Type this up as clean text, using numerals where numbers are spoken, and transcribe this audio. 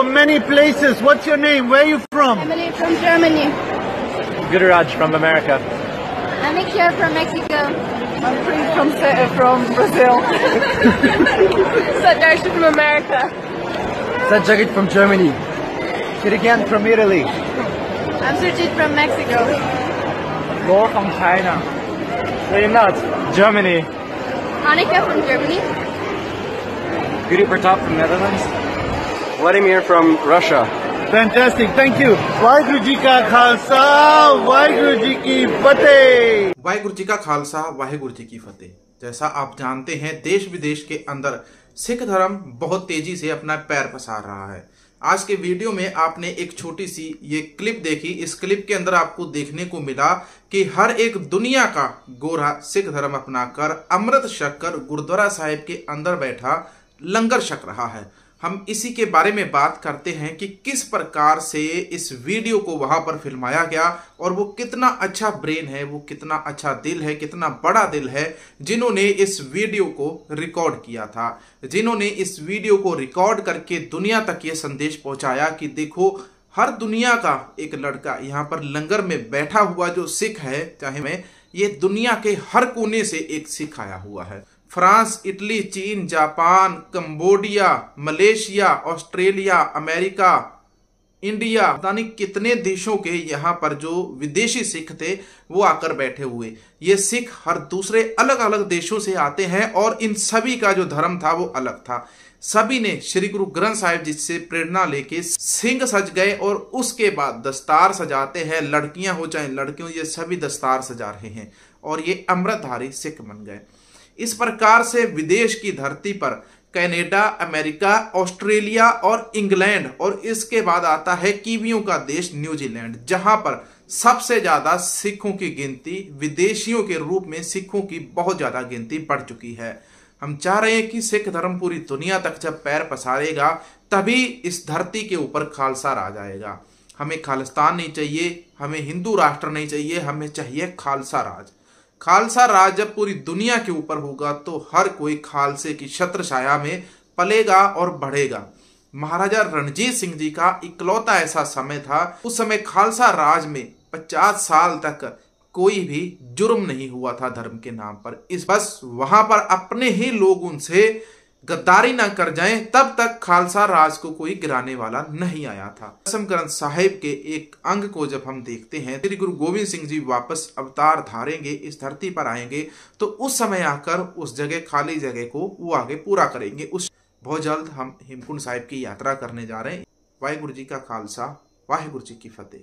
From many places. What's your name? Where are you from? Emily from Germany. Gururaj from America. Anika from Mexico. I'm from Brazil. Sadarshi from America. Sajjagit from Germany. Shirigan from Italy. I'm Surjit from Mexico. Laura from China. Reynat, Germany. Anika from Germany. Guru Pratap from Netherlands. Vladimir from Russia. Fantastic, thank you. Waheguru ji का खालसा वाहिगुरु जी की फतेह। वाहिगुरु जी का खालसा वाहिगुरु जी की फतेह। जैसा आप जानते हैं, देश विदेश के अंदर सिख धर्म बहुत तेजी से अपना पैर पसार रहा है। आज के वीडियो में आपने एक छोटी सी ये क्लिप देखी। इस क्लिप के अंदर आपको देखने को मिला कि हर एक दुनिया का गोरा सिख धर्म अपनाकर अमृत छक कर गुरुद्वारा साहिब के अंदर बैठा लंगर छक रहा है। हम इसी के बारे में बात करते हैं कि किस प्रकार से इस वीडियो को वहाँ पर फिल्माया गया और वो कितना अच्छा ब्रेन है, वो कितना अच्छा दिल है, कितना बड़ा दिल है जिन्होंने इस वीडियो को रिकॉर्ड किया था, जिन्होंने इस वीडियो को रिकॉर्ड करके दुनिया तक ये संदेश पहुँचाया कि देखो हर दुनिया का एक लड़का यहाँ पर लंगर में बैठा हुआ जो सिख है, चाहे मैं ये दुनिया के हर कोने से एक सिख आया हुआ है। फ्रांस, इटली, चीन, Japan, Cambodia, Malaysia, Australia, America, India, पता नहीं कितने देशों के यहाँ पर जो विदेशी सिख थे वो आकर बैठे हुए। ये सिख हर दूसरे अलग अलग देशों से आते हैं और इन सभी का जो धर्म था वो अलग था। सभी ने श्री गुरु ग्रंथ साहिब जी से प्रेरणा लेके सिंह सज गए और उसके बाद दस्तार सजाते हैं। लड़कियां हो चाहे लड़के हो, ये सभी दस्तार सजा रहे हैं और ये अमृतधारी सिख बन गए। इस प्रकार से विदेश की धरती पर कनाडा, अमेरिका, ऑस्ट्रेलिया और इंग्लैंड और इसके बाद आता है कीवियों का देश न्यूजीलैंड, जहां पर सबसे ज्यादा सिखों की गिनती, विदेशियों के रूप में सिखों की बहुत ज्यादा गिनती बढ़ चुकी है। हम चाह रहे हैं कि सिख धर्म पूरी दुनिया तक जब पैर पसारेगा तभी इस धरती के ऊपर खालसा राज आएगा। हमें खालिस्तान नहीं चाहिए, हमें हिंदू राष्ट्र नहीं चाहिए, हमें चाहिए खालसा राज। खालसा राज जब पूरी दुनिया के ऊपर होगा तो हर कोई खालसे की छत्र छाया में पलेगा और बढ़ेगा। महाराजा रणजीत सिंह जी का इकलौता ऐसा समय था। उस समय खालसा राज में 50 साल तक कोई भी जुर्म नहीं हुआ था धर्म के नाम पर। इस बस वहां पर अपने ही लोग उनसे गद्दारी ना कर जाएं, तब तक खालसा राज को कोई गिराने वाला नहीं आया था। दसम ग्रंथ साहिब के एक अंग को जब हम देखते हैं, श्री गुरु गोविंद सिंह जी वापस अवतार धारेंगे, इस धरती पर आएंगे तो उस समय आकर उस जगह खाली जगह को वो आगे पूरा करेंगे। उस बहुत जल्द हम हेमकुंड साहिब की यात्रा करने जा रहे हैं। वाहिगुरु जी का खालसा वाहिगुरु जी की फतेह।